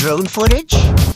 drone footage?